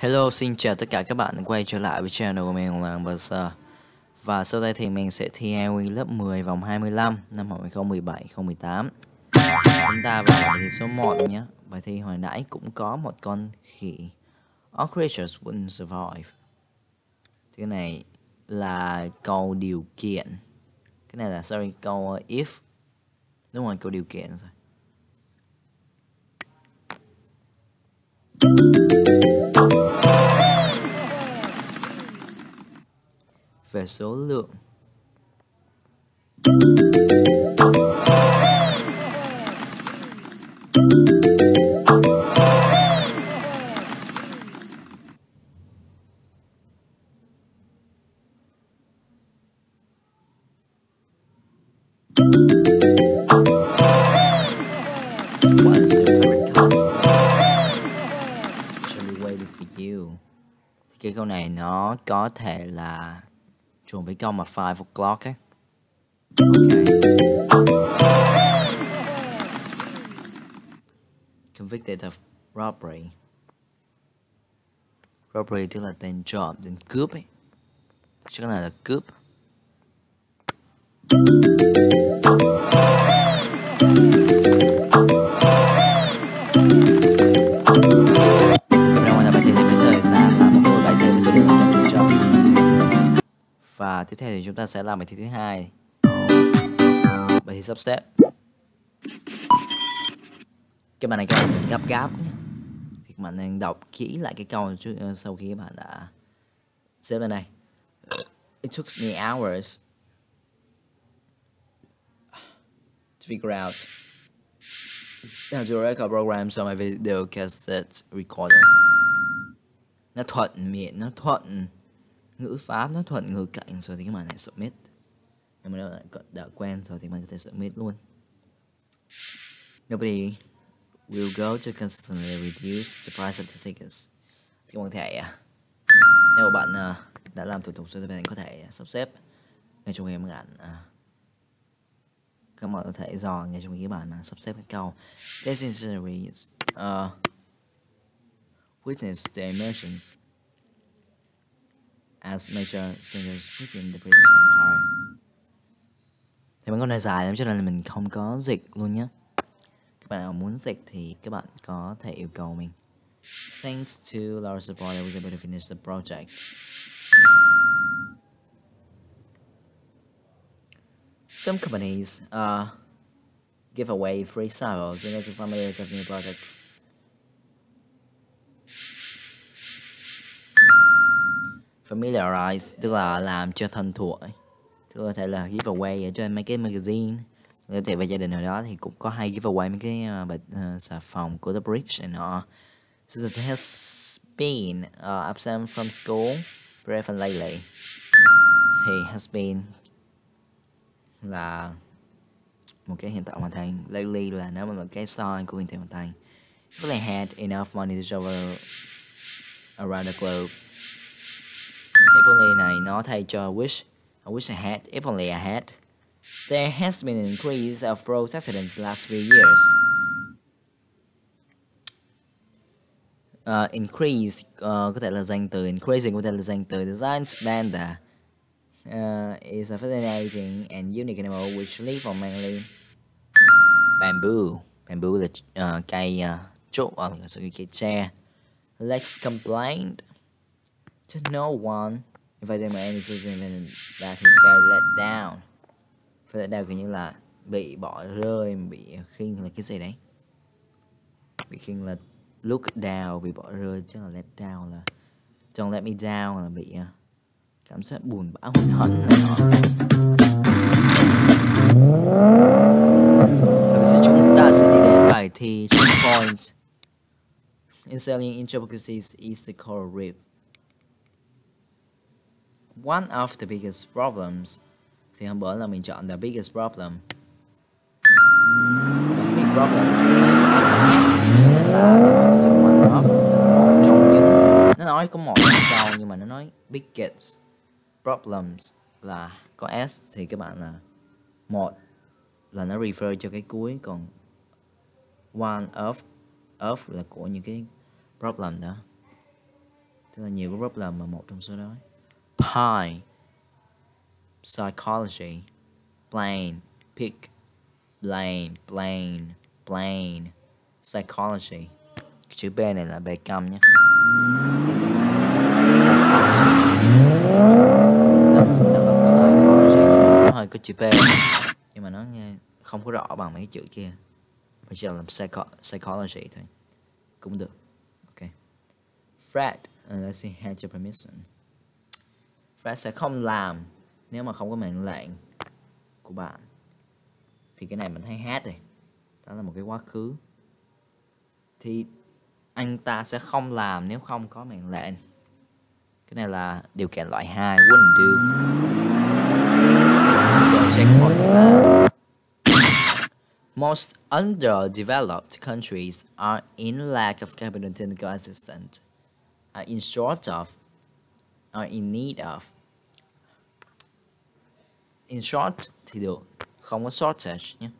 Hello, xin chào tất cả các bạn quay trở lại với channel của mình HoàngBs. Và sau đây thì mình sẽ thi IOE lớp 10 vòng 25 năm học 2017-2018. Chúng ta vào bài thi số 1 nhé. Bài thi hồi nãy cũng có một con khỉ. All creatures wouldn't survive. Cái này là câu điều kiện. Cái này là sorry câu if. Đúng rồi, câu điều kiện rồi. Về số lượng, what's your favorite color? Shall we wait for you? Thì cái câu này nó có thể là trùng với câu mà 5 o'clock ấy. Okay. Convicted of robbery. Robbery tức là tên trộm, tên cướp ấy. Chứ cái này là cướp. Và tiếp theo thì chúng ta sẽ làm bài thi thứ hai, bài thi sắp xếp. Các bạn này các bạn gấp gáp nhé, thì các bạn nên đọc kỹ lại cái câu trước sau khi các bạn đã xếp lên này. It took me hours to figure out how to record programs on my video cassette recorder. Nó thuận miệng, nó thuận ngữ pháp, nó thuận ngữ cảnh rồi thì các bạn hãy submit. Nếu mà đã quen rồi thì các bạn có thể submit luôn. Nobody will go to consistently reduce the price of the tickets. Thì các bạn có thể, nếu mà bạn đã làm thủ tục rồi thì bạn có thể sắp xếp ngay trong khi các bạn có thể dò ngay trong khi các bạn sắp xếp các câu. This incident witness the emergence as major centers within the British Empire. Thì mấy câu này dài lắm cho nên là mình không có dịch luôn nhé. Các bạn nào muốn dịch thì các bạn có thể yêu cầu mình. Thanks to Laura's support, I was able to finish the project. Some companies give away free samples to local families of new products. Familiarize tức là làm cho thân thuộc, tức là có thể là giveaway ở trên mấy cái magazine. Có thể về gia đình hồi đó thì cũng có hay giveaway mấy cái xà phòng của The Bridge and all. So it has been absent from school very often lately. Thì has been là một cái hiện tại hoàn thành, lately là nó là cái sign của hiện tại hoàn thành. They had enough money to travel around the globe. If only này nó thay cho wish. I wish I had. If only I had. There has been an increase of road accidents the last few years. Increase có thể là danh từ. Increasing có thể là danh từ. The giant panda is a fascinating and unique animal which live on mainly bamboo. Bamboo là cây trụ hoặc là cây tre. Lex complained to no one if I did my answers and that he felt let down. Felt let down kiểu như là bị bỏ rơi, bị khinh là cái gì đấy. Bị khinh là look down, bị bỏ rơi, chứ là let down là don't let me down là bị cảm giác buồn bã hụt hẫng này nọ. Và bây giờ chúng ta sẽ đi đến bài thi checkpoint. Installing intricacies is the coral reef. One of the biggest problems. Thì hôm bữa là mình chọn the biggest problem. The big problems. Nó nói có một câu nhưng mà nó nói biggest problems là có s thì các bạn là một là nó refer cho cái cuối, còn one of là của những cái problem đó. tức là nhiều group là một trong số đó. Pie, psychology, plane, pick, plane, plane, plane, psychology. Chữ B này là B câm nhé. Nó hơi có chữ P nhưng mà nó nghe không có rõ bằng mấy cái chữ kia. Bây giờ làm psychology thôi cũng được. Ok. Fred, let's see, had your permission. Fred sẽ không làm nếu mà không có mệnh lệnh của bạn. Thì cái này mình thấy had rồi, đó là một cái quá khứ. Thì anh ta sẽ không làm nếu không có mệnh lệnh. Cái này là điều kiện loại 2, wouldn't do. Checkpoint là most underdeveloped countries are in lack of capital technical assistance, are in short of, are in need of. In short thì được, không có shortage nhé.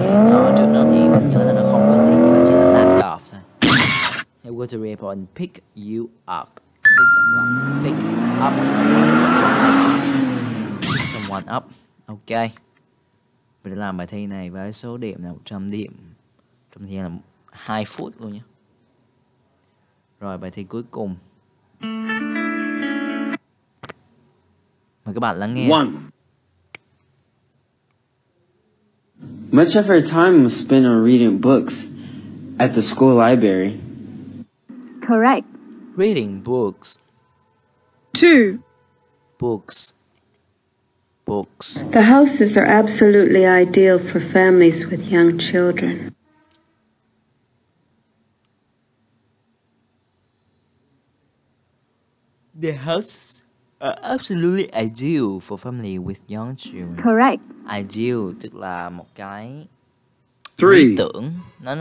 Nó trước nó thì mình nhớ là nó không có gì, nhưng mà chỉ là lack of thôi. He will to report and pick you up 6 o'clock. Pick up someone. Pick someone up. Ok. Mình đã làm bài thi này với số điểm là 100 điểm. Trong thời gian là 2 phút luôn nhé. Rồi bài thi cuối cùng. Mời các bạn lắng nghe. Much of her time was spent on reading books at the school library. Correct. Reading books. 2. Books. Books. The houses are absolutely ideal for families with young children. The houses are absolutely ideal for family with young children. Correct. Ideal tức là một cái lý tưởng, nó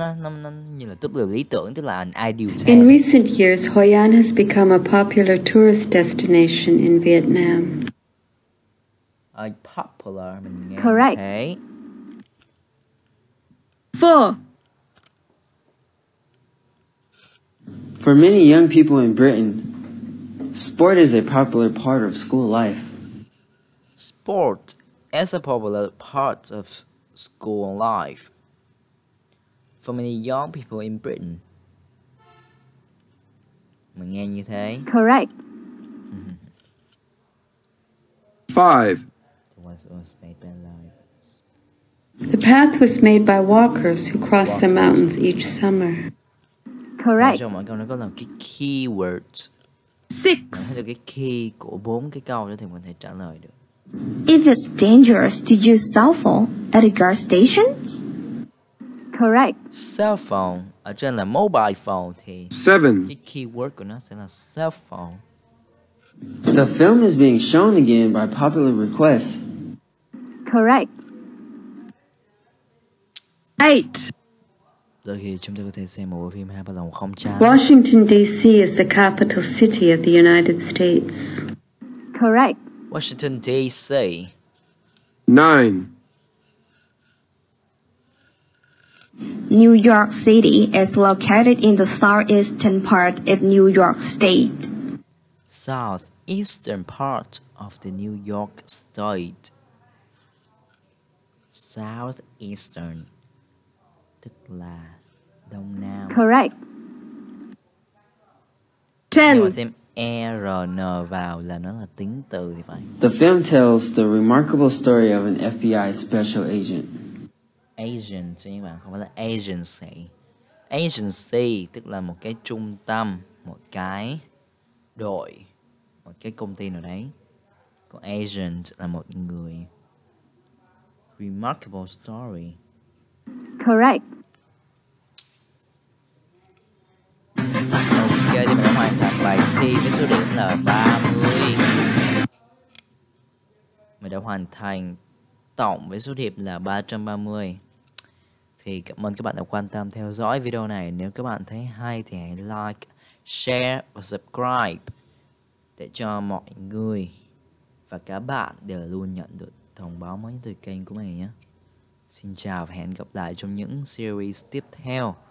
như là túp lều lý tưởng, tức là an ideal town. In recent years, Hoi An has become a popular tourist destination in Vietnam. A popular mình nghe. Correct. Thế. 4. For many young people in Britain, sport is a popular part of school life. Sport is a popular part of school life. For many young people in Britain. Mình nghe như thế. Correct. 5. The path was made by walkers who cross the mountains each summer. Correct. Mọi câu nó có làm cái keyword. 6. Cái key của 4 cái câu đó thì mình có thể trả lời được. If it's dangerous to use cell phone at a gas station. Correct. Cell phone ở trên là mobile phone thì 7. Cái keyword của nó sẽ là cell phone. The film is being shown again by popular request. Correct. 8. Washington D.C. is the capital city of the United States. Correct. Washington D.C. 9. New York City is located in the southeastern part of New York State. Southeastern part of the New York State. Southeastern tức là đông nam. Correct. 10. Nếu thêm ERN vào là nó là tính từ thì phải. The film tells the remarkable story of an FBI special agent. Agent cho các bạn, không phải là agency. Agency tức là một cái trung tâm, một cái đội, một cái công ty nào đấy. Còn agent là một người. Remarkable story. Correct. Ok, thì mình đã hoàn thành bài thi với số điểm là 30. Mình đã hoàn thành tổng với số điểm là 330. Thì cảm ơn các bạn đã quan tâm theo dõi video này. Nếu các bạn thấy hay thì hãy like, share và subscribe để cho mọi người và các bạn đều luôn nhận được thông báo mới từ kênh của mình nhé. Xin chào và hẹn gặp lại trong những series tiếp theo.